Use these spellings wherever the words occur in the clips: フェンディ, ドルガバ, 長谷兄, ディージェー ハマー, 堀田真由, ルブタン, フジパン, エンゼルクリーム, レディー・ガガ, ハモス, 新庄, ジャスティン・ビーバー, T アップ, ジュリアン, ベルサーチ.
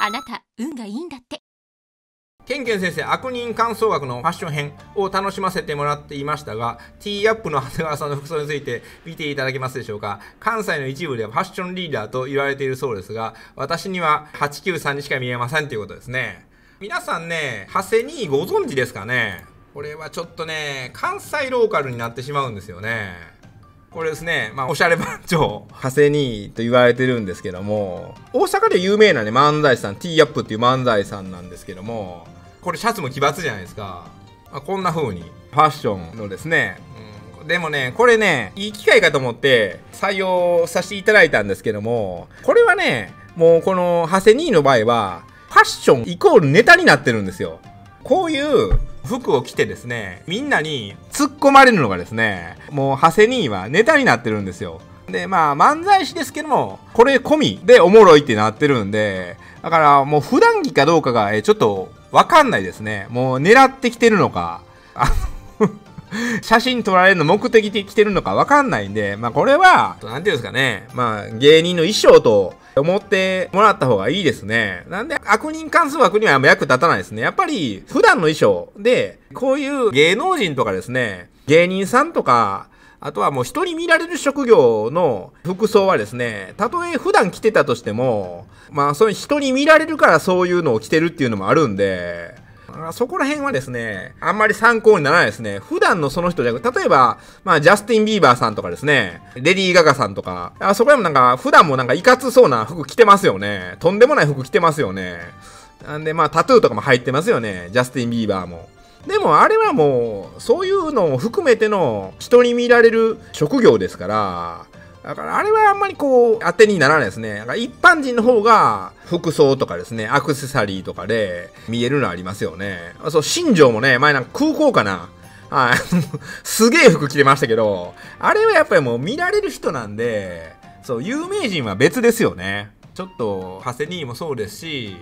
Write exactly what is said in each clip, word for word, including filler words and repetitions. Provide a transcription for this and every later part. あなた運がいいんだって。ケンケン先生、悪人乾燥学のファッション編を楽しませてもらっていましたが、T アップの長谷川さんの服装について見ていただけますでしょうか。関西の一部ではファッションリーダーと言われているそうですが、私にははちきゅうさんにしか見えませんということですね。皆さんね、長谷にご存知ですかね。これはちょっとね、関西ローカルになってしまうんですよね。これですね、まあ、おしゃれ番長、長谷にと言われてるんですけども、大阪で有名なね、漫才師さん、T アップっていう漫才師さんなんですけども、これシャツも奇抜じゃないですか。まあ、こんな風にファッションのですね、うん、でもねこれねいい機会かと思って採用させていただいたんですけども、これはねもうこの長谷兄の場合はファッションイコールネタになってるんですよ。こういう服を着てですね、みんなに突っ込まれるのがですね、もう長谷兄はネタになってるんですよ。でまあ漫才師ですけども、これ込みでおもろいってなってるんで、だからもう普段着かどうかがちょっとわかんないですね。もう狙ってきてるのか、あの写真撮られるの目的で来てるのかわかんないんで、まあこれは、なんていうんですかね、まあ芸人の衣装と思ってもらった方がいいですね。なんで悪人関数枠には役立たないですね。やっぱり普段の衣装で、こういう芸能人とかですね、芸人さんとか、あとはもう人に見られる職業の服装はですね、たとえ普段着てたとしても、まあそういう人に見られるからそういうのを着てるっていうのもあるんで、そこら辺はですね、あんまり参考にならないですね。普段のその人じゃなく、例えば、まあジャスティン・ビーバーさんとかですね、レディー・ガガさんとか、あそこら辺もなんか普段もなんかいかつそうな服着てますよね。とんでもない服着てますよね。なんでまあタトゥーとかも入ってますよね。ジャスティン・ビーバーも。でもあれはもうそういうのを含めての人に見られる職業ですから、だからあれはあんまりこう当てにならないですね。だから一般人の方が服装とかですね、アクセサリーとかで見えるのありますよね。そう、新庄もね、前なんか空港かな、はいすげえ服着てましたけど、あれはやっぱりもう見られる人なんで、そう、有名人は別ですよね。ちょっと長谷兄もそうですし、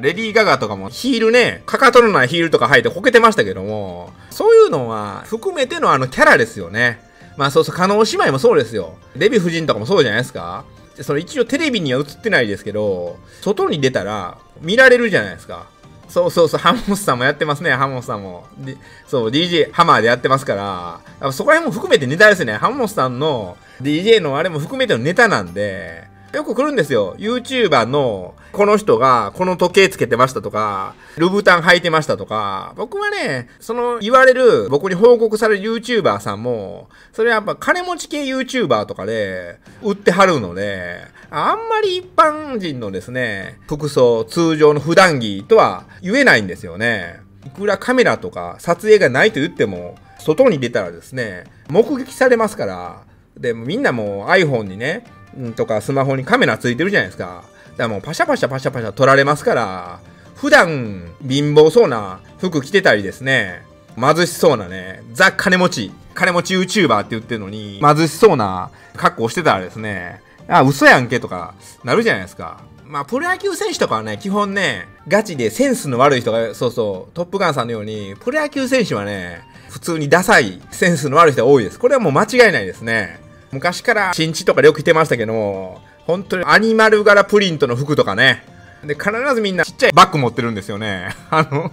レディー・ガガとかもヒールね、かかとのないヒールとか履いてこけてましたけども、そういうのは含めてのあのキャラですよね。まあそうそう、加納姉妹もそうですよ。デヴィ夫人とかもそうじゃないですか。その一応テレビには映ってないですけど、外に出たら見られるじゃないですか。そうそうそう、ハモスさんもやってますね、ハモスさんも。でそう、ディージェー ハマーでやってますから、そこら辺も含めてネタですね。ハモスさんの ディージェー のあれも含めてのネタなんで、よく来るんですよ。YouTuber のこの人がこの時計つけてましたとか、ルブタン履いてましたとか、僕はね、その言われる、僕に報告される YouTuber さんも、それはやっぱ金持ち系 YouTuber とかで売ってはるので、あんまり一般人のですね、服装、通常の普段着とは言えないんですよね。いくらカメラとか撮影がないと言っても、外に出たらですね、目撃されますから、で、みんなもう iPhone にね、とかスマホにカメラついてるじゃないですか。だからもうパシャパシャパシャパシャ撮られますから、普段貧乏そうな服着てたりですね、貧しそうなね、ザ・金持ち、金持ち YouTuber って言ってるのに、貧しそうな格好してたらですね、あ、嘘やんけとかなるじゃないですか。まあ、プロ野球選手とかはね、基本ね、ガチでセンスの悪い人が、そうそう、トップガンさんのように、プロ野球選手はね、普通にダサい、センスの悪い人が多いです。これはもう間違いないですね。昔から新地とかでよく着てましたけども、本当にアニマル柄プリントの服とかね。で、必ずみんなちっちゃいバッグ持ってるんですよね。あの、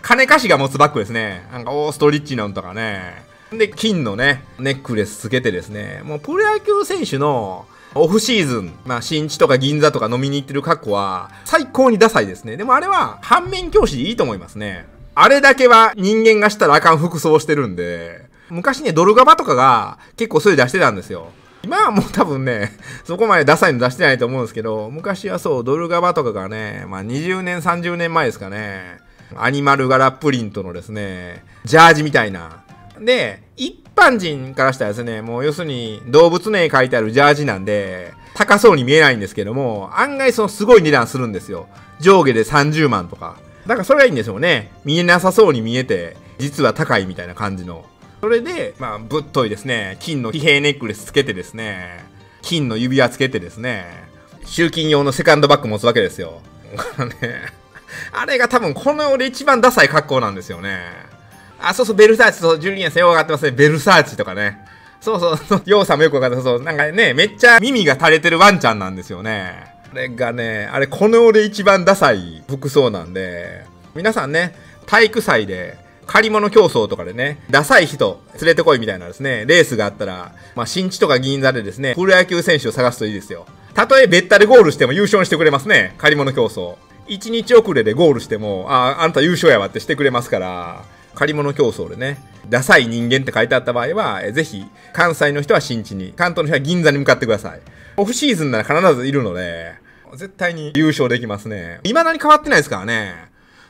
金貸しが持つバッグですね。なんか、オーストリッチなんとかね。で、金のね、ネックレスつけてですね。もうプロ野球選手のオフシーズン、まあ、新地とか銀座とか飲みに行ってる格好は、最高にダサいですね。でもあれは、反面教師でいいと思いますね。あれだけは人間がしたらあかん服装してるんで、昔ね、ドルガバとかが結構そういう出してたんですよ。今はもう多分ね、そこまでダサいの出してないと思うんですけど、昔はそう、ドルガバとかがね、まあにじゅうねん、さんじゅうねんまえですかね、アニマル柄プリントのですね、ジャージみたいな。で、一般人からしたらですね、もう要するに動物の絵描いてあるジャージなんで、高そうに見えないんですけども、案外そのすごい値段するんですよ。上下でさんじゅうまんとか。だからそれがいいんでしょうね。見えなさそうに見えて、実は高いみたいな感じの。それで、まあ、ぶっといですね、金の騎兵ネックレスつけてですね、金の指輪つけてですね、集金用のセカンドバッグ持つわけですよ。あれが多分、この世で一番ダサい格好なんですよね。あ、そうそう、ベルサーチ、そう、ジュリアンさんよくわかってますね、ベルサーチとかね。そうそう、ヨウさんもよくわかってます。そう、なんかね、めっちゃ耳が垂れてるワンちゃんなんですよね。れがね、あれこの世で一番ダサい服装なんで、皆さんね、体育祭で借り物競争とかでね、ダサい人連れてこいみたいなですね、レースがあったら、まあ、新地とか銀座でですね、プロ野球選手を探すといいですよ。たとえベッタでゴールしても優勝にしてくれますね、借り物競争。一日遅れでゴールしても、ああ、あんた優勝やわってしてくれますから、借り物競争でね、ダサい人間って書いてあった場合は、ぜひ、関西の人は新地に、関東の人は銀座に向かってください。オフシーズンなら必ずいるので、絶対に優勝できますね。未だに変わってないですからね。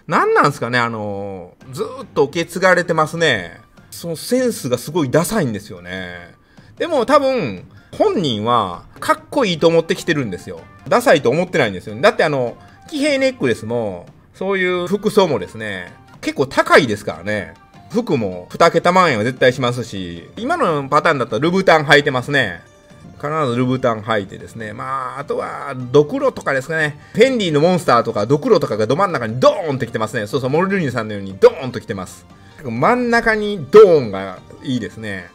なんなんですかね、あの、ずーっと受け継がれてますね。そのセンスがすごいダサいんですよね。でも多分、本人はかっこいいと思ってきてるんですよ。ダサいと思ってないんですよね。だってあの、騎兵ネックレスも、そういう服装もですね、結構高いですからね。服もにけたまんえんは絶対しますし、今のパターンだったらルブタン履いてますね。必ずルブタン履いてですね。まあ、あとは、ドクロとかですかね。フェンディのモンスターとか、ドクロとかがど真ん中にドーンってきてますね。そうそう、モルルニーさんのようにドーンときてます。真ん中にドーンがいいですね。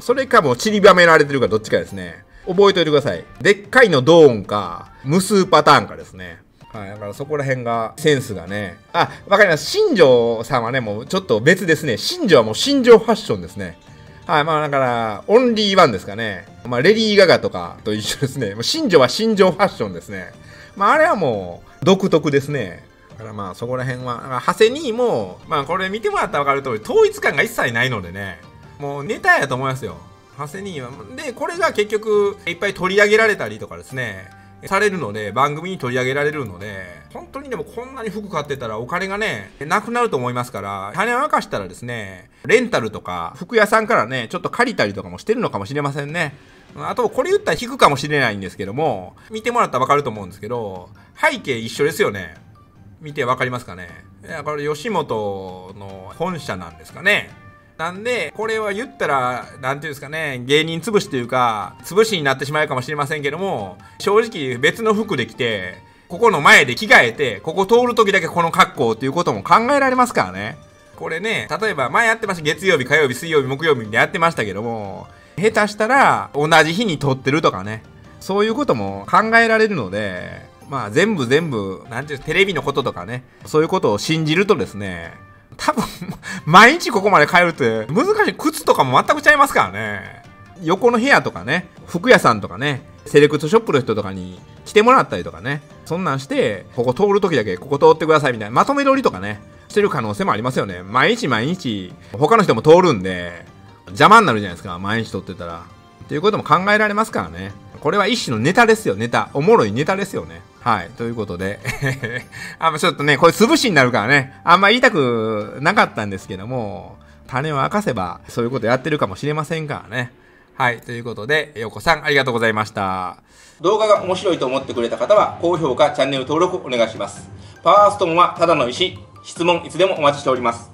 それかもう散りばめられてるかどっちかですね。覚えておいてください。でっかいのドーンか、無数パターンかですね。はい、だからそこら辺が、センスがね。あ、わかります。新庄さんはね、もうちょっと別ですね。新庄はもう新庄ファッションですね。はい、まあだから、オンリーワンですかね。まあ、レディー・ガガとかと一緒ですね。新庄は新庄ファッションですね。まあ、あれはもう、独特ですね。だからまあ、そこら辺は、長谷にも、まあ、これ見てもらったらわかる通り、統一感が一切ないのでね、もうネタやと思いますよ。長谷には。で、これが結局、いっぱい取り上げられたりとかですね、されるので、番組に取り上げられるので、本当にでもこんなに服買ってたらお金がね、なくなると思いますから、金を沸かしたらですね、レンタルとか、服屋さんからね、ちょっと借りたりとかもしてるのかもしれませんね。あと、これ言ったら引くかもしれないんですけども、見てもらったらわかると思うんですけど、背景一緒ですよね。見てわかりますかね。これ吉本の本社なんですかね。なんで、これは言ったら、なんていうんですかね、芸人潰しというか、潰しになってしまうかもしれませんけども、正直別の服で着て、ここの前で着替えて、ここ通る時だけこの格好っていうことも考えられますからね。これね、例えば前やってました、月曜日、火曜日、水曜日、木曜日でやってましたけども、下手したら同じ日に撮ってるとかね、そういうことも考えられるので、まあ全部全部、なんていうんですか、テレビのこととかね、そういうことを信じるとですね、多分、毎日ここまで変えるって、難しい。靴とかも全くちゃいますからね。横の部屋とかね、服屋さんとかね、セレクトショップの人とかに来てもらったりとかね、そんなんして、ここ通るときだけここ通ってくださいみたいな、まとめ撮りとかね、してる可能性もありますよね。毎日毎日、他の人も通るんで、邪魔になるじゃないですか、毎日撮ってたら。っていうことも考えられますからね。これは一種のネタですよ、ネタ。おもろいネタですよね。はい。ということで。あんまちょっとね、これ潰しになるからね。あんま言いたくなかったんですけども、種を明かせば、そういうことやってるかもしれませんからね。はい。ということで、ようこさんありがとうございました。動画が面白いと思ってくれた方は、高評価、チャンネル登録お願いします。パワーストーンはただの石。質問いつでもお待ちしております。